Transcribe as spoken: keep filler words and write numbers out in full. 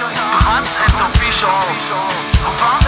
Brahms, it's official. Brahms